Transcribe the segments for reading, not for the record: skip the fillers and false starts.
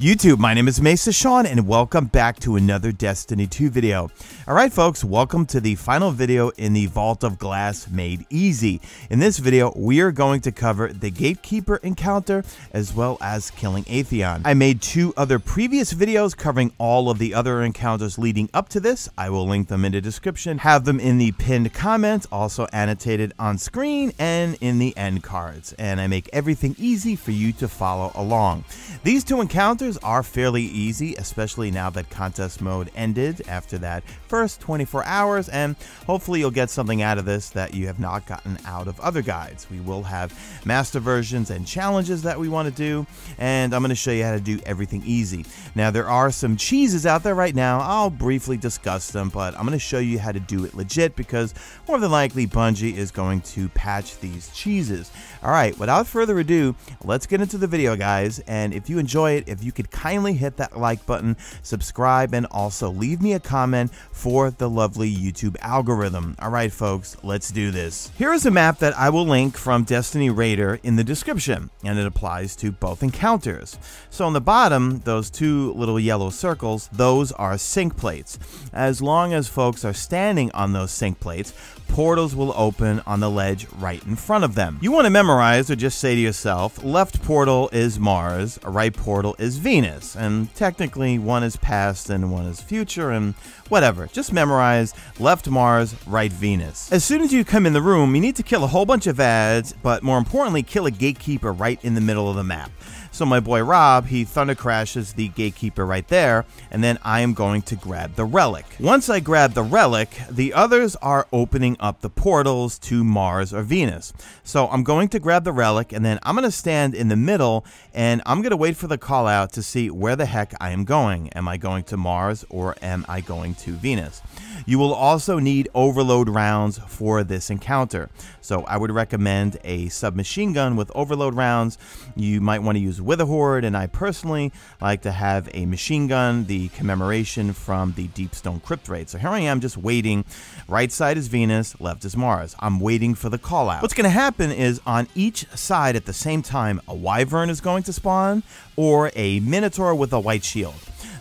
YouTube, my name is Mesa Sean and welcome back to another Destiny 2 video. Alright folks, welcome to the final video in the Vault of Glass Made Easy. In this video, we are going to cover the Gatekeeper encounter as well as killing Atheon. I made two other previous videos covering all of the other encounters leading up to this. I will link them in the description, have them in the pinned comments, also annotated on screen and in the end cards. And I make everything easy for you to follow along. These two encounters are fairly easy, especially now that contest mode ended after that first 24 hours, and hopefully you'll get something out of this that you have not gotten out of other guides. We will have master versions and challenges that we want to do, and I'm going to show you how to do everything easy. Now, there are some cheeses out there right now. I'll briefly discuss them, but I'm going to show you how to do it legit because more than likely Bungie is going to patch these cheeses. Alright, without further ado, let's get into the video, guys, and if you enjoy it, if you could kindly hit that like button, subscribe, and also leave me a comment for the lovely YouTube algorithm. Alright folks, let's do this. Here is a map that I will link from Destiny Raider in the description, and it applies to both encounters. So on the bottom, those two little yellow circles, those are sync plates. As long as folks are standing on those sync plates, portals will open on the ledge right in front of them. You want to memorize or just say to yourself, left portal is Mars, right portal is Venus, and technically one is past and one is future and whatever. Just memorize left Mars, right Venus. As soon as you come in the room, you need to kill a whole bunch of ads, but more importantly, kill a gatekeeper right in the middle of the map. So my boy Rob, he Thundercrashes the gatekeeper right there, and then I am going to grab the relic. Once I grab the relic, the others are opening up the portals to Mars or Venus. So I'm going to grab the relic, and then I'm going to stand in the middle, and I'm going to wait for the call out to see where the heck I am going. Am I going to Mars or am I going to Venus? You will also need overload rounds for this encounter. So I would recommend a submachine gun with overload rounds. You might want to use Witherhorde, and I personally like to have a machine gun, the commemoration from the Deepstone Crypt raid. So here I am just waiting. Right side is Venus, left is Mars. I'm waiting for the call out. What's going to happen is on each side at the same time, a wyvern is going to spawn or a minotaur with a white shield.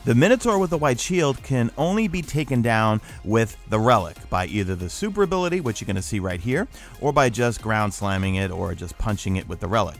The minotaur with the white shield can only be taken down with the relic by either the super ability, which you're going to see right here, or by just ground slamming it or just punching it with the relic.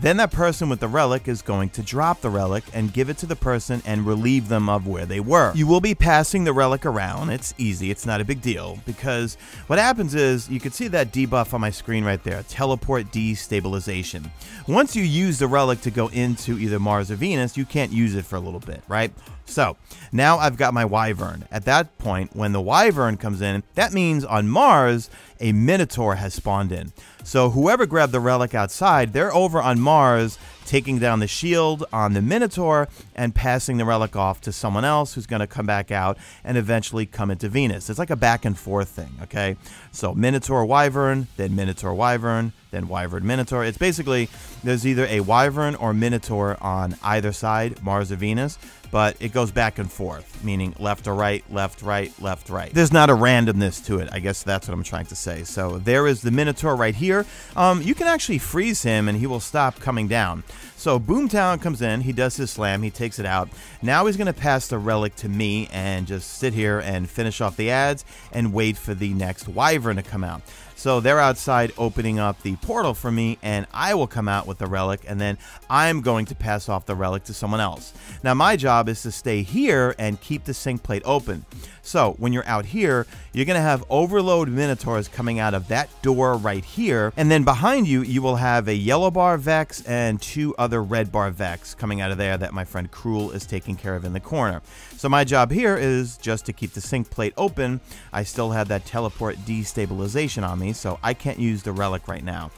Then that person with the relic is going to drop the relic and give it to the person and relieve them of where they were. You will be passing the relic around. It's easy. It's not a big deal because what happens is you can see that debuff on my screen right there, teleport destabilization. Once you use the relic to go into either Mars or Venus, you can't use it for a little bit, right? So now I've got my wyvern. At that point, when the wyvern comes in, that means on Mars, a minotaur has spawned in. So whoever grabbed the relic outside, they're over on Mars taking down the shield on the minotaur and passing the relic off to someone else who's going to come back out and eventually come into Venus. It's like a back and forth thing, okay? So minotaur wyvern, then minotaur wyvern, then wyvern minotaur. It's basically there's either a wyvern or minotaur on either side, Mars or Venus, but it goes back and forth, meaning left or right, left, right, left, right. There's not a randomness to it. I guess that's what I'm trying to say. So there is the minotaur right here. You can actually freeze him and he will stop coming down. So Boomtown comes in, he does his slam, he takes it out. Now he's going to pass the relic to me and just sit here and finish off the ads and wait for the next wyvern to come out. So they're outside opening up the portal for me, and I will come out with the relic, and then I'm going to pass off the relic to someone else. Now my job is to stay here and keep the sync plate open. So when you're out here, you're going to have overload minotaurs coming out of that door right here, and then behind you, you will have a yellow bar Vex and two other red bar Vex coming out of there that my friend Cruel is taking care of in the corner. So my job here is just to keep the sync plate open. I still have that teleport destabilization on me, so I can't use the relic right now.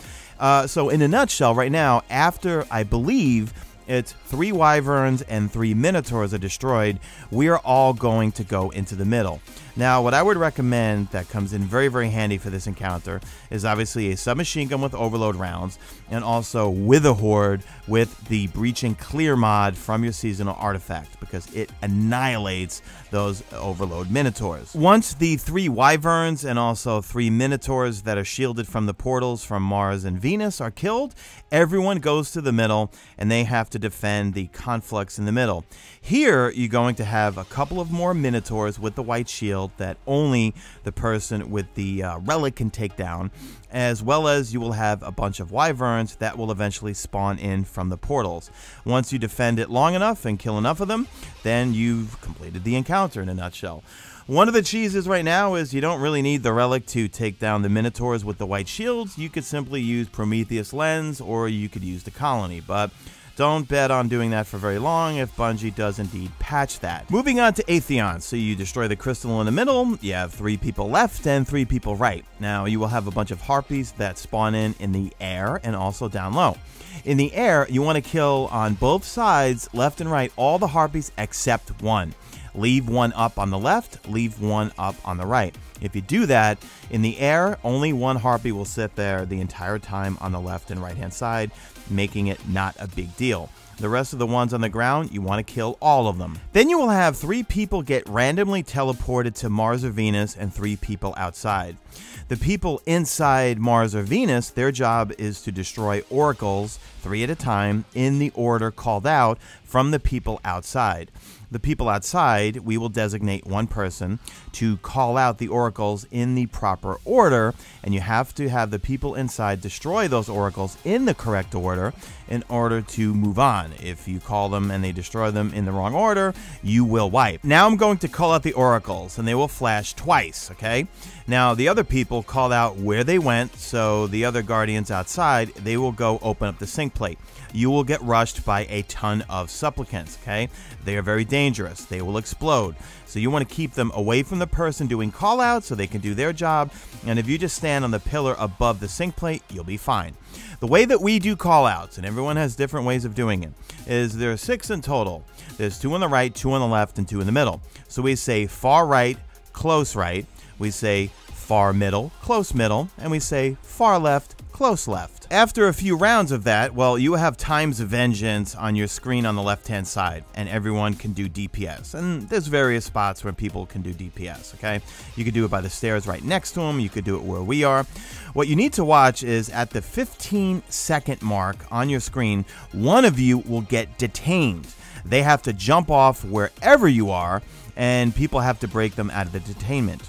So in a nutshell, right now, after I believe it's 3 wyverns and 3 minotaurs are destroyed, we are all going to go into the middle. Now, what I would recommend that comes in very, very handy for this encounter is obviously a submachine gun with overload rounds and also Witherhorde with the breach and clear mod from your seasonal artifact because it annihilates those overload minotaurs. Once the 3 wyverns and also 3 minotaurs that are shielded from the portals from Mars and Venus are killed, everyone goes to the middle and they have to to defend the conflux in the middle. Here, you're going to have a couple of more Minotaurs with the white shield that only the person with the relic can take down, as well as you will have a bunch of wyverns that will eventually spawn in from the portals. Once you defend it long enough and kill enough of them, then you've completed the encounter in a nutshell. One of the cheeses right now is you don't really need the relic to take down the Minotaurs with the white shields. You could simply use Prometheus Lens, or you could use the Colony, but don't bet on doing that for very long if Bungie does indeed patch that. Moving on to Atheon. So you destroy the crystal in the middle, you have 3 people left and 3 people right. Now you will have a bunch of harpies that spawn in the air and also down low. In the air, you want to kill on both sides, left and right, all the harpies except one. Leave one up on the left, leave one up on the right. If you do that, in the air, only one harpy will sit there the entire time on the left and right hand side, making it not a big deal. The rest of the ones on the ground, you want to kill all of them. Then you will have 3 people get randomly teleported to Mars or Venus and 3 people outside. The people inside Mars or Venus, their job is to destroy Oracles 3 at a time in the order called out from the people outside. The people outside, we will designate one person to call out the oracles in the proper order, and you have to have the people inside destroy those oracles in the correct order in order to move on. If you call them and they destroy them in the wrong order, you will wipe. Now I'm going to call out the oracles, and they will flash twice, okay? Now the other people call out where they went, so the other guardians outside, they will go open up the sync plate. You will get rushed by a ton of supplicants, okay? They are very dangerous. They will explode. So you want to keep them away from the person doing call out so they can do their job. And if you just stand on the pillar above the sync plate, you'll be fine. The way that we do call outs, and everyone has different ways of doing it, is there are 6 in total. There's 2 on the right, 2 on the left, and 2 in the middle. So we say far right, close right. We say far middle, close middle, and we say far left, close left. After a few rounds of that, well, you have times of vengeance on your screen on the left-hand side, and everyone can do DPS. And there's various spots where people can do DPS, okay? You could do it by the stairs right next to them. You could do it where we are. What you need to watch is at the 15-second mark on your screen, one of you will get detained. They have to jump off wherever you are, and people have to break them out of the detainment.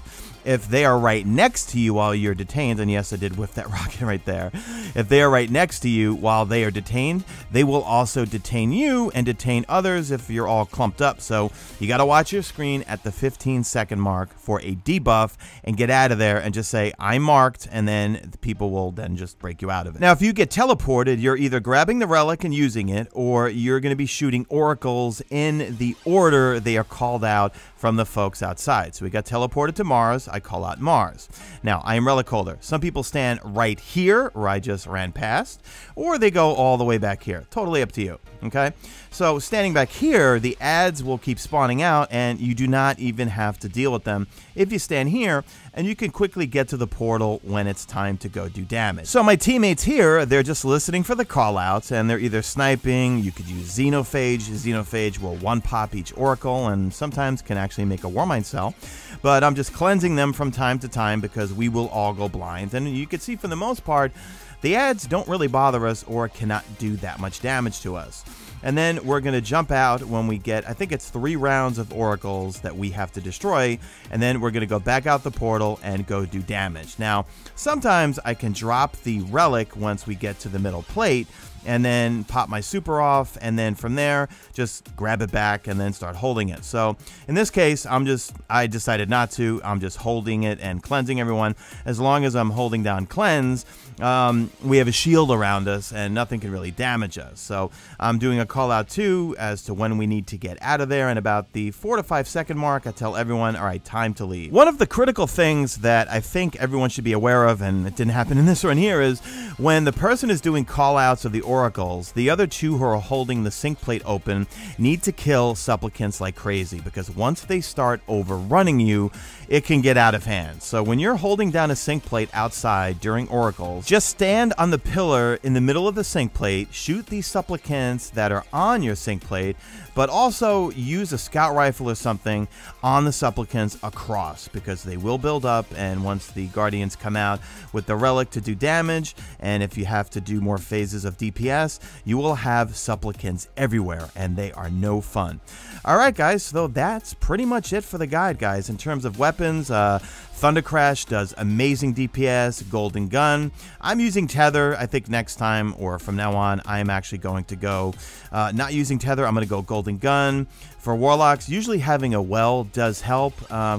If they are right next to you while you're detained, and yes, I did whiff that rocket right there. If they are right next to you while they are detained, they will also detain you and detain others if you're all clumped up. So you got to watch your screen at the 15-second mark for a debuff and get out of there and just say, I'm marked, and then the people will then just break you out of it. Now, if you get teleported, you're either grabbing the relic and using it, or you're going to be shooting oracles in the order they are called out from the folks outside. So we got teleported to Mars. I call out Mars. Now, I am relic holder. Some people stand right here, where I just ran past, or they go all the way back here. Totally up to you, okay? So standing back here, the ads will keep spawning out, and you do not even have to deal with them if you stand here, and you can quickly get to the portal when it's time to go do damage. So my teammates here, they're just listening for the callouts, and they're either sniping. You could use Xenophage. Xenophage will one-pop each oracle, and sometimes can actually make a Warmind cell, but I'm just cleansing them from time to time because we will all go blind. And you can see, for the most part, the ads don't really bother us or cannot do that much damage to us. And then we're going to jump out when we get, I think it's 3 rounds of oracles that we have to destroy, and then we're going to go back out the portal and go do damage. Now, sometimes I can drop the relic once we get to the middle plate, and then pop my super off, and then from there, just grab it back and then start holding it. So in this case, I decided not to. I'm just holding it and cleansing everyone. As long as I'm holding down cleanse, we have a shield around us and nothing can really damage us. So I'm doing a call out too as to when we need to get out of there. And about the 4 to 5 second mark, I tell everyone, all right, time to leave. One of the critical things that I think everyone should be aware of, and it didn't happen in this one here, is when the person is doing call outs of the oracles, the other 2 who are holding the sync plate open need to kill supplicants like crazy, because once they start overrunning you, it can get out of hand. So when you're holding down a sync plate outside during oracles, just stand on the pillar in the middle of the sync plate, shoot these supplicants that are on your sync plate, but also use a scout rifle or something on the supplicants across, because they will build up, and once the guardians come out with the relic to do damage, and if you have to do more phases of DPS, yes, you will have supplicants everywhere, and they are no fun. Alright guys, so that's pretty much it for the guide, guys. In terms of weapons, Thundercrash does amazing DPS, Golden Gun. I'm using Tether. I think next time, or from now on, I am actually going to go not using Tether. I'm going to go Golden Gun. For Warlocks, usually having a well does help.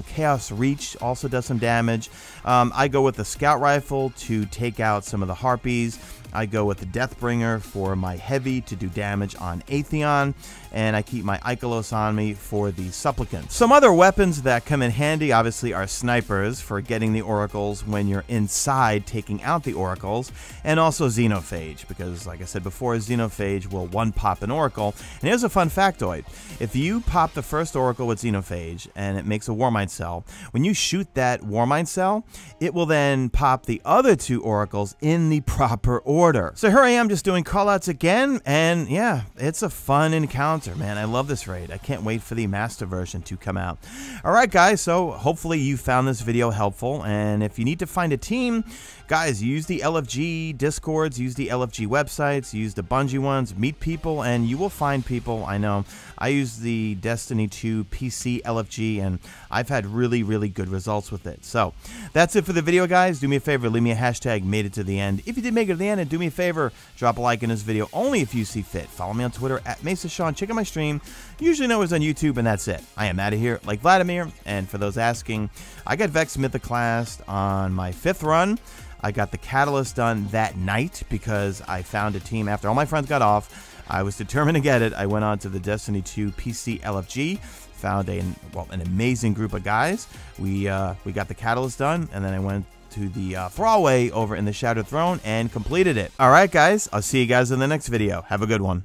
Chaos Reach also does some damage. I go with the Scout Rifle to take out some of the Harpies. I go with the Deathbringer for my heavy to do damage on Atheon, and I keep my Echolos on me for the supplicants. Some other weapons that come in handy obviously are snipers for getting the oracles when you're inside taking out the oracles, and also Xenophage, because like I said before, Xenophage will one pop an oracle. And here's a fun factoid: if you pop the first oracle with Xenophage and it makes a Warmind cell, when you shoot that Warmind cell, it will then pop the other two oracles in the proper order. So here I am just doing callouts again, and yeah, it's a fun encounter, man. I love this raid. I can't wait for the master version to come out. Alright guys, so hopefully you found this video helpful, and if you need to find a team, guys, use the LFG discords, use the LFG websites, use the Bungie ones, meet people, and you will find people. I know I use the Destiny 2 PC LFG, and I've had really good results with it. So that's it for the video, guys. Do me a favor, leave me a hashtag made it to the end. If you did make it to the end, and do me a favor, drop a like in this video only if you see fit. Follow me on Twitter at Mesa Sean. Check out my stream, usually known as on YouTube, and that's it. I am out of here like Vladimir. And for those asking, I got Vex Mythoclast on my 5th run. I got the Catalyst done that night because I found a team after all my friends got off. I was determined to get it. I went on to the Destiny 2 PC LFG, found an amazing group of guys. We got the Catalyst done, and then I went to the Thrallway over in the Shadow Throne and completed it. All right, guys, I'll see you guys in the next video. Have a good one.